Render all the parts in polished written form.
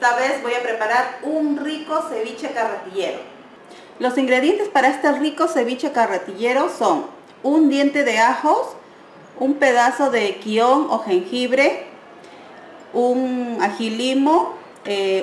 Esta vez voy a preparar un rico ceviche carretillero. Los ingredientes para este rico ceviche carretillero son un diente de ajos, un pedazo de quión o jengibre, un ají limo,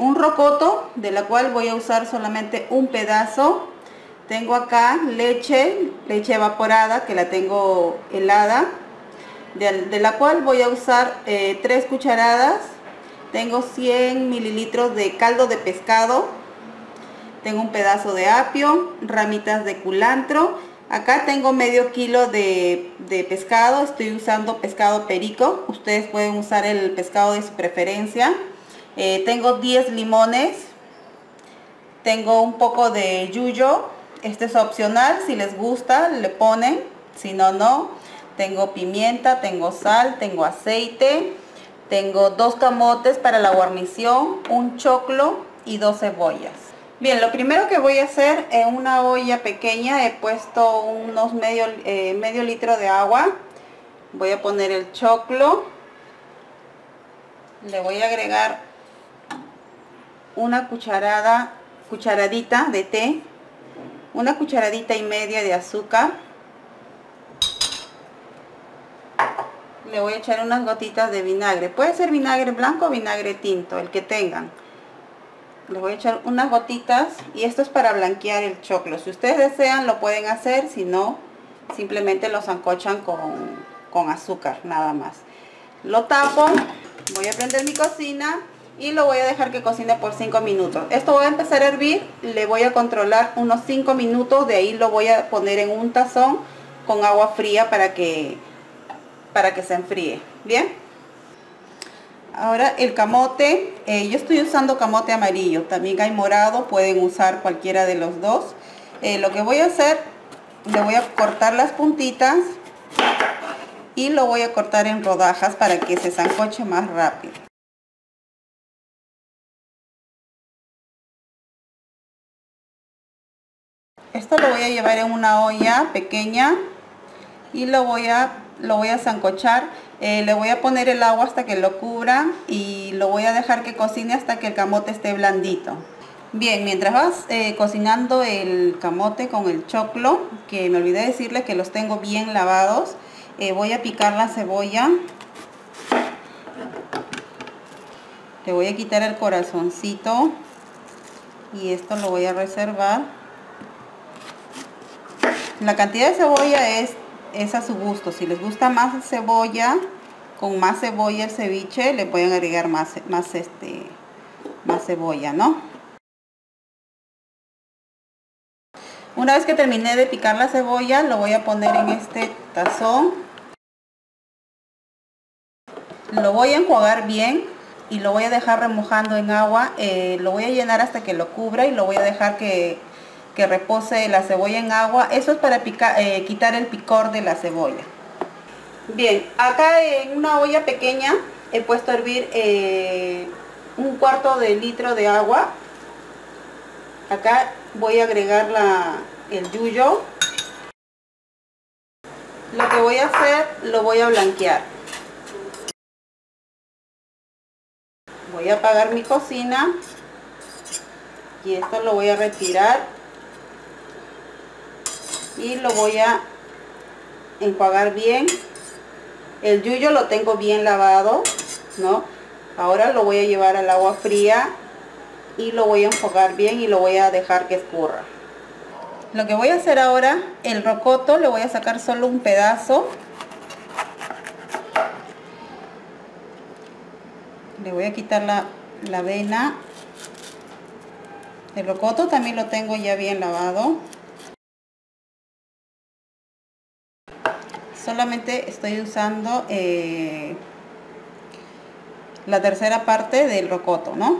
un rocoto, de la cual voy a usar solamente un pedazo. Tengo acá leche evaporada, que la tengo helada, de la cual voy a usar 3 cucharadas. Tengo 100 mililitros de caldo de pescado. Tengo un pedazo de apio, ramitas de culantro. Acá tengo medio kilo de pescado. Estoy usando pescado perico. Ustedes pueden usar el pescado de su preferencia. Tengo 10 limones. Tengo un poco de yuyo. Este es opcional. Si les gusta, le ponen. Si no, no. Tengo pimienta, tengo sal, tengo aceite. Tengo 2 camotes para la guarnición, un choclo y 2 cebollas. Bien, lo primero que voy a hacer, en una olla pequeña he puesto unos medio litro de agua. Voy a poner el choclo. Le voy a agregar una cucharadita de té, una cucharadita y media de azúcar. Le voy a echar unas gotitas de vinagre. Puede ser vinagre blanco o vinagre tinto, el que tengan. Le voy a echar unas gotitas y esto es para blanquear el choclo. Si ustedes desean lo pueden hacer, si no, simplemente lo sancochan con azúcar, nada más. Lo tapo, voy a prender mi cocina y lo voy a dejar que cocine por 5 minutos. Esto voy a empezar a hervir, le voy a controlar unos 5 minutos, de ahí lo voy a poner en un tazón con agua fría para que se enfríe. Bien, ahora el camote. Yo estoy usando camote amarillo, también hay morado, pueden usar cualquiera de los dos. Lo que voy a hacer, le voy a cortar las puntitas y lo voy a cortar en rodajas para que se sancoche más rápido. Esto lo voy a llevar en una olla pequeña y lo voy a sancochar. Le voy a poner el agua hasta que lo cubra y lo voy a dejar que cocine hasta que el camote esté blandito. Bien, mientras vas cocinando el camote con el choclo, que me olvidé decirles que los tengo bien lavados, voy a picar la cebolla. Le voy a quitar el corazoncito y esto lo voy a reservar. La cantidad de cebolla es a su gusto. Si les gusta más cebolla, con más cebolla el ceviche, le pueden agregar más cebolla, ¿no? Una vez que terminé de picar la cebolla, lo voy a poner en este tazón. Lo voy a enjuagar bien y lo voy a dejar remojando en agua. Lo voy a llenar hasta que lo cubra y lo voy a dejar que repose la cebolla en agua. Eso es para quitar el picor de la cebolla. Bien, acá en una olla pequeña he puesto a hervir un cuarto de litro de agua. Acá voy a agregar el yuyo. Lo que voy a hacer, lo voy a blanquear. Voy a apagar mi cocina y esto lo voy a retirar y lo voy a enjuagar bien. El yuyo lo tengo bien lavado, ¿no? Ahora lo voy a llevar al agua fría y lo voy a enjuagar bien y lo voy a dejar que escurra. Lo que voy a hacer ahora, el rocoto, le voy a sacar solo un pedazo. Le voy a quitar la vena. El rocoto también lo tengo ya bien lavado. Solamente estoy usando la tercera parte del rocoto, ¿no?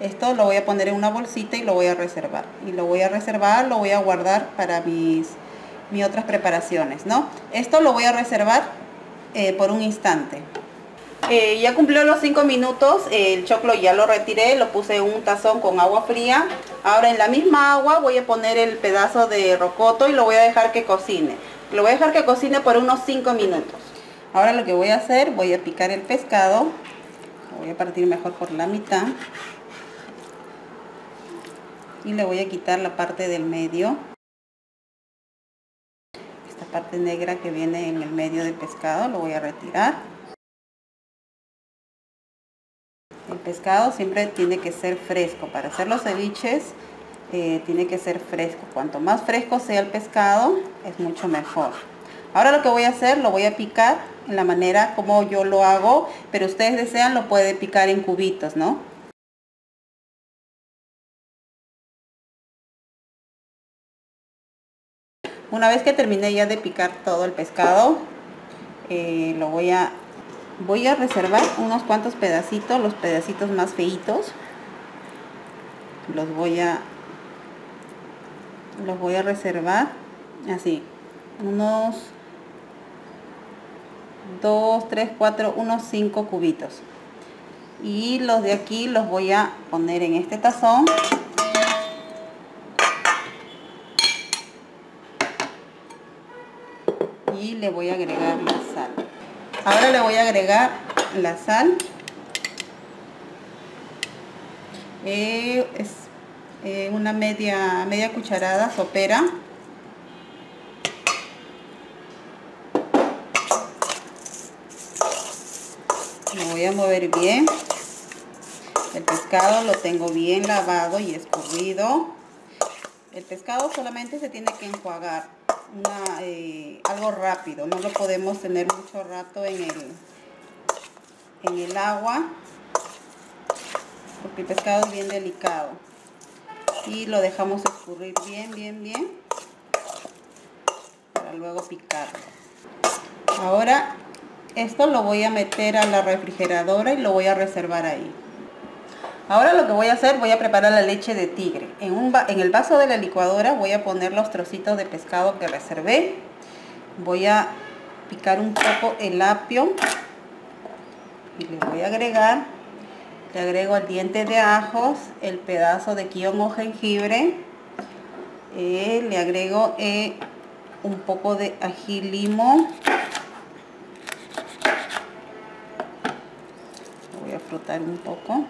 Esto lo voy a poner en una bolsita y lo voy a reservar. Lo voy a guardar para mis otras preparaciones, ¿no? Esto lo voy a reservar por un instante. Ya cumplió los 5 minutos, el choclo ya lo retiré, lo puse en un tazón con agua fría. Ahora en la misma agua voy a poner el pedazo de rocoto y lo voy a dejar que cocine. Lo voy a dejar que cocine por unos 5 minutos. Ahora lo que voy a hacer, voy a picar el pescado. Lo voy a partir mejor por la mitad. y le voy a quitar la parte del medio, esta parte negra que viene en el medio del pescado. Lo voy a retirar. El pescado siempre tiene que ser fresco para hacer los ceviches. Tiene que ser fresco. Cuanto más fresco sea el pescado, es mucho mejor. Ahora lo que voy a hacer, lo voy a picar en la manera como yo lo hago, pero ustedes desean lo pueden picar en cubitos, ¿no? Una vez que terminé ya de picar todo el pescado, lo voy a reservar unos cuantos pedacitos, los pedacitos más feitos. Los voy a reservar así, unos 2, 3, 4, unos 5 cubitos. Y los de aquí los voy a poner en este tazón. Y le voy a agregar la sal. Ahora le voy a agregar la sal. Es una media cucharada sopera. Lo voy a mover bien. El pescado lo tengo bien lavado y escurrido. El pescado solamente se tiene que enjuagar algo rápido. No lo podemos tener mucho rato en el agua, porque el pescado es bien delicado. Y lo dejamos escurrir bien para luego picarlo. Ahora esto lo voy a meter a la refrigeradora y lo voy a reservar ahí. Ahora lo que voy a hacer, voy a preparar la leche de tigre. En el vaso de la licuadora voy a poner los trocitos de pescado que reservé. Voy a picar un poco el apio y le voy a agregar. Le agrego el diente de ajos, el pedazo de kion o jengibre, le agrego un poco de ají limo. Lo voy a frotar un poco.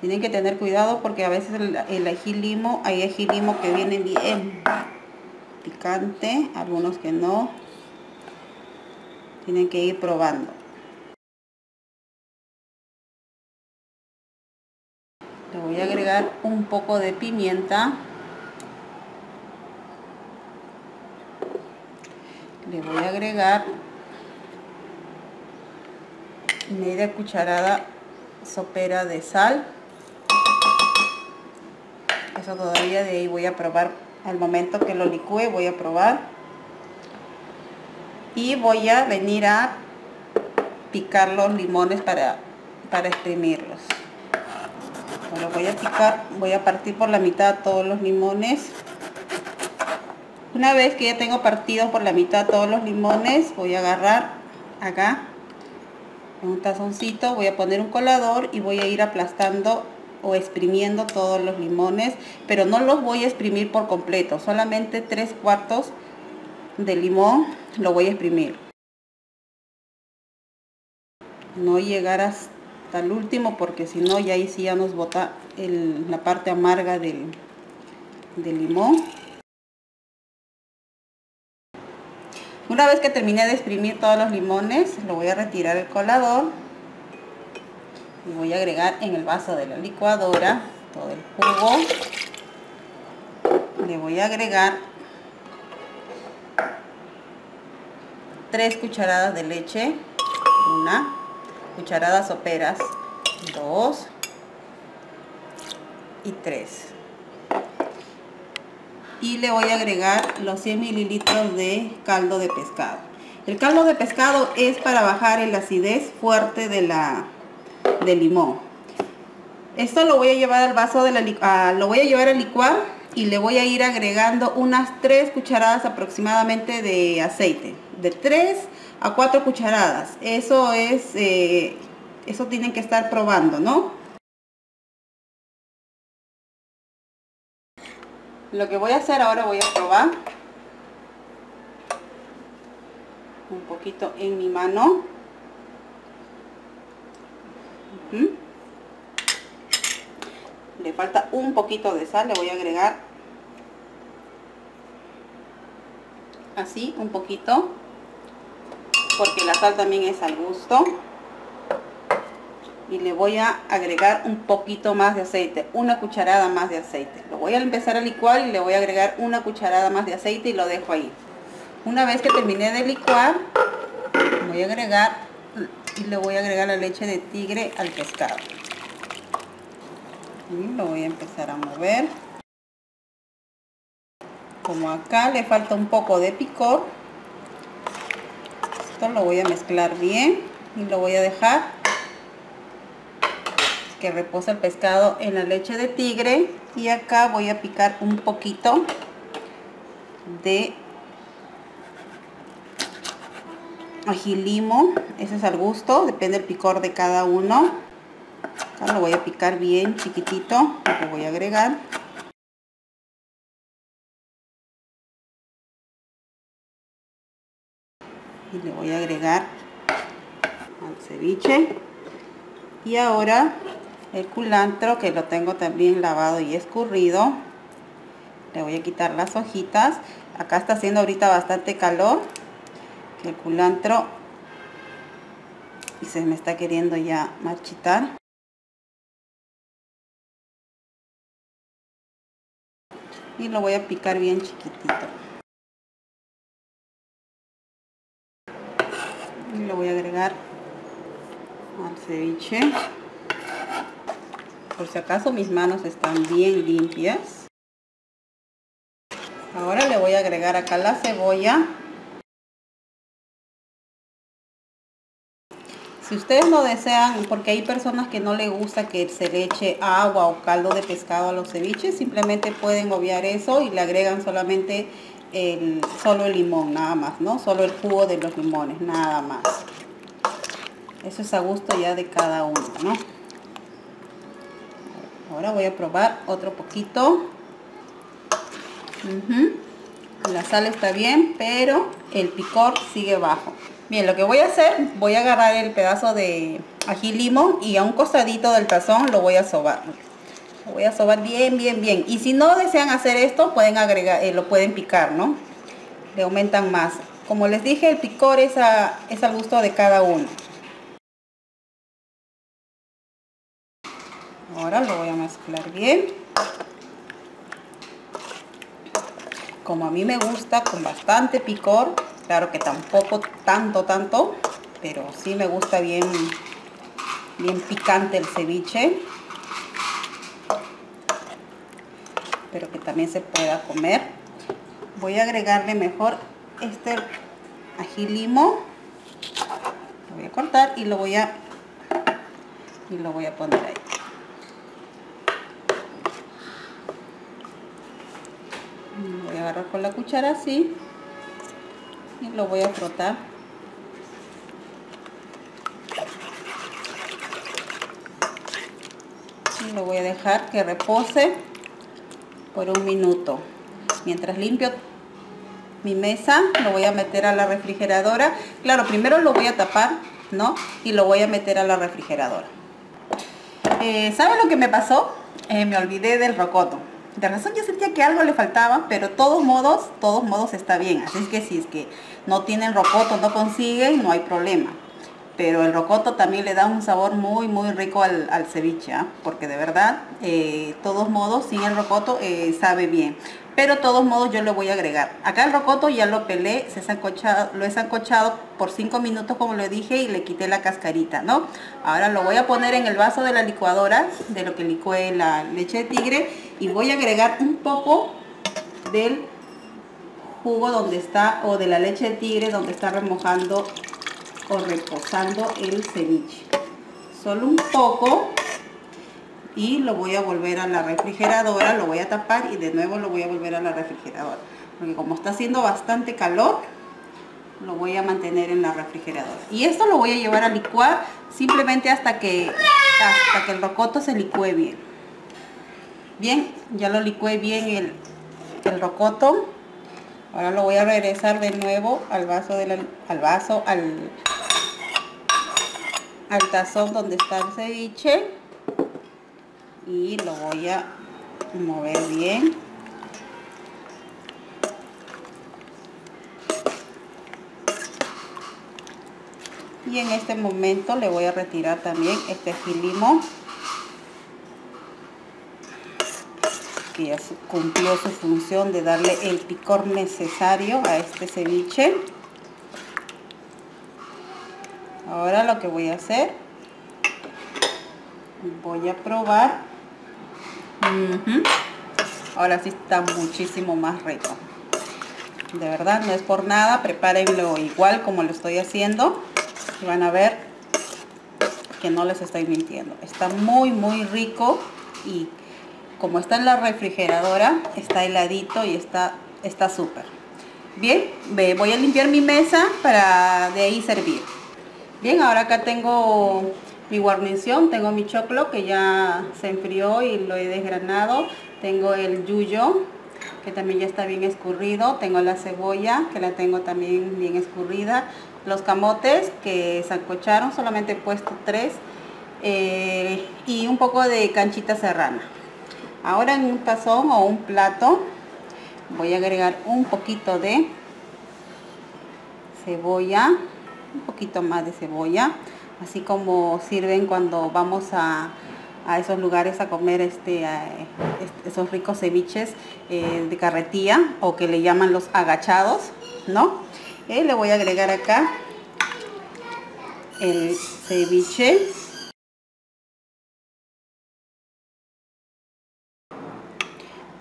Tienen que tener cuidado porque a veces el ají limo, hay ají limo que viene bien picante, algunos que no. Tienen que ir probando. Le voy a agregar un poco de pimienta. Le voy a agregar media cucharada sopera de sal. Eso todavía de ahí voy a probar. Al momento que lo licúe voy a probar. Y voy a venir a picar los limones para exprimirlos. Lo voy a picar, voy a partir por la mitad todos los limones. Una vez que ya tengo partido por la mitad todos los limones, voy a agarrar acá en un tazoncito, voy a poner un colador y voy a ir aplastando o exprimiendo todos los limones, pero no los voy a exprimir por completo, solamente 3/4 de limón lo voy a exprimir. No llegar hasta al último, porque si no ya ahí sí ya nos bota la parte amarga del limón. Una vez que terminé de exprimir todos los limones, lo voy a retirar el colador y voy a agregar en el vaso de la licuadora todo el jugo. Le voy a agregar 3 cucharadas de leche, 1 cucharadas soperas, 2 y 3, y le voy a agregar los 100 mililitros de caldo de pescado. El caldo de pescado es para bajar el acidez fuerte del limón. Esto lo voy a llevar al vaso de lo voy a llevar a licuar y le voy a ir agregando unas 3 cucharadas aproximadamente de aceite, de 3 a 4 cucharadas. Eso es, eso tienen que estar probando, ¿no? Lo que voy a hacer ahora, voy a probar un poquito en mi mano. le falta un poquito de sal, le voy a agregar así un poquito, porque la sal también es al gusto. Y le voy a agregar un poquito más de aceite, una cucharada más de aceite. Lo voy a empezar a licuar y le voy a agregar una cucharada más de aceite y lo dejo ahí. Una vez que terminé de licuar, voy a agregar y le voy a agregar la leche de tigre al pescado. Y lo voy a empezar a mover. Como acá le falta un poco de picor, esto lo voy a mezclar bien y lo voy a dejar que reposa el pescado en la leche de tigre. Y acá voy a picar un poquito de ají limo, eso es al gusto, depende del picor de cada uno. Acá lo voy a picar bien chiquitito, lo voy a agregar. Y le voy a agregar al ceviche. Y ahora el culantro, que lo tengo también lavado y escurrido, le voy a quitar las hojitas. Acá está haciendo ahorita bastante calor, que el culantro y se me está queriendo ya marchitar. Y lo voy a picar bien chiquitito. Y lo voy a agregar al ceviche. Por si acaso mis manos están bien limpias. Ahora le voy a agregar acá la cebolla. Si ustedes lo desean, porque hay personas que no les gusta que se le eche agua o caldo de pescado a los ceviches, simplemente pueden obviar eso y le agregan solamente solo el limón, nada más, ¿no? Solo el jugo de los limones, nada más. Eso es a gusto ya de cada uno, ¿no? Ahora voy a probar otro poquito. La sal está bien, pero el picor sigue bajo. Bien, lo que voy a hacer, voy a agarrar el pedazo de ají limo y a un costadito del tazón lo voy a sobar. Lo voy a sobar bien, bien, bien. Y si no desean hacer esto, pueden agregar, lo pueden picar, ¿no? Le aumentan más. Como les dije, el picor es al gusto de cada uno. Ahora lo voy a mezclar bien. Como a mí me gusta, con bastante picor. Claro que tampoco tanto, pero sí me gusta bien picante el ceviche. Pero que también se pueda comer. Voy a agregarle mejor este ají limo. Lo voy a cortar y lo voy a poner ahí. Lo voy a agarrar con la cuchara así. Y lo voy a frotar. Y lo voy a dejar que repose por un minuto. Mientras limpio mi mesa, lo voy a meter a la refrigeradora. Claro, primero lo voy a tapar, ¿no? Y lo voy a meter a la refrigeradora. ¿Saben lo que me pasó? Me olvidé del rocoto. De razón yo sentía que algo le faltaba, pero todos modos está bien. Así es que si es que no tienen rocoto, no consiguen, no hay problema. Pero el rocoto también le da un sabor muy rico al ceviche, ¿eh? Porque de verdad, todos modos, sin el rocoto sabe bien. Pero todos modos yo le voy a agregar. Acá el rocoto ya lo pelé, lo he sancochado por 5 minutos como lo dije y le quité la cascarita, ¿no? Ahora lo voy a poner en el vaso de la licuadora, de lo que licué la leche de tigre. Y voy a agregar un poco del jugo donde está, o de la leche de tigre donde está remojando o reposando el ceviche. Solo un poco. Y lo voy a volver a la refrigeradora, lo voy a tapar y de nuevo lo voy a volver a la refrigeradora. Porque como está haciendo bastante calor, lo voy a mantener en la refrigeradora. Y esto lo voy a llevar a licuar simplemente hasta que el rocoto se licúe bien. Bien, ya lo licué bien el rocoto. Ahora lo voy a regresar de nuevo al vaso, al tazón donde está el ceviche. y lo voy a mover bien. Y en este momento le voy a retirar también este filimo que ya cumplió su función de darle el picor necesario a este ceviche. Ahora lo que voy a hacer, voy a probar. Ahora sí está muchísimo más rico. De verdad, no es por nada, prepárenlo igual como lo estoy haciendo. Y van a ver que no les estoy mintiendo. Está muy muy rico, y como está en la refrigeradora, está heladito y está súper. Bien, voy a limpiar mi mesa para de ahí servir. Bien, ahora acá tengo mi guarnición. Tengo mi choclo que ya se enfrió y lo he desgranado. Tengo el yuyo que también ya está bien escurrido. Tengo la cebolla que la tengo también bien escurrida. Los camotes que sancocharon, solamente he puesto 3, y un poco de canchita serrana. Ahora en un tazón o un plato voy a agregar un poquito de cebolla, un poquito más de cebolla, así como sirven cuando vamos a esos lugares a comer esos ricos ceviches de carretilla, o que le llaman los agachados, ¿no? Le voy a agregar acá el ceviche.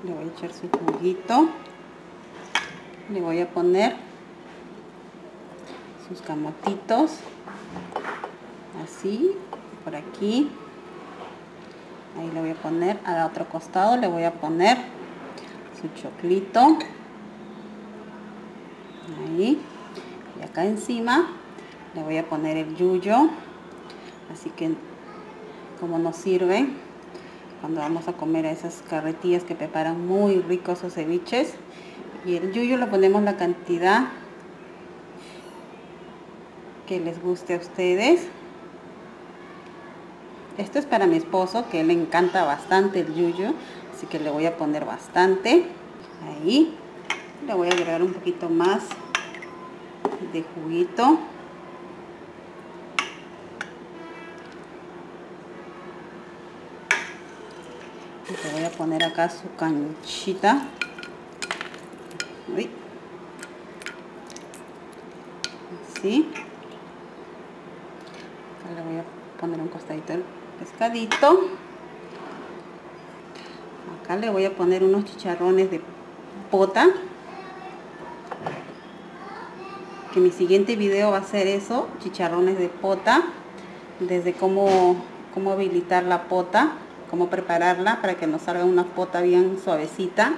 Le voy a echar su juguito. Le voy a poner sus camotitos. Así, por aquí. Ahí le voy a poner. Al otro costado le voy a poner su choclito. Ahí. Y acá encima le voy a poner el yuyo, así que como nos sirve cuando vamos a comer a esas carretillas que preparan muy ricos esos ceviches. Y el yuyo lo ponemos la cantidad que les guste a ustedes. Esto es para mi esposo, que le encanta bastante el yuyo, así que le voy a poner bastante. Ahí le voy a agregar un poquito más de juguito. Le voy a poner acá su canchita. Uy. Así. Acá le voy a poner un costadito del pescadito. Acá le voy a poner unos chicharrones de pota. Que mi siguiente video va a ser eso, chicharrones de pota, desde cómo habilitar la pota, cómo prepararla para que nos salga una pota bien suavecita.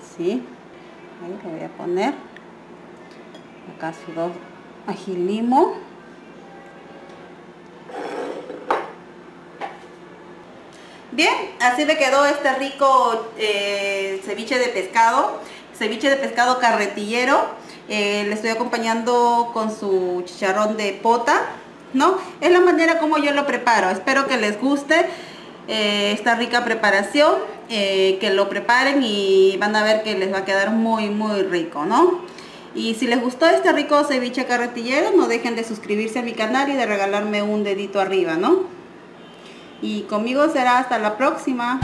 Así, ahí lo voy a poner, acá su 2 ajilimo. Bien, así me quedó este rico ceviche de pescado. Ceviche de pescado carretillero. Le estoy acompañando con su chicharrón de pota, ¿no? Es la manera como yo lo preparo. Espero que les guste esta rica preparación, que lo preparen y van a ver que les va a quedar muy muy rico, ¿no? Y si les gustó este rico ceviche carretillero, no dejen de suscribirse a mi canal y de regalarme un dedito arriba, ¿no? Y conmigo será hasta la próxima.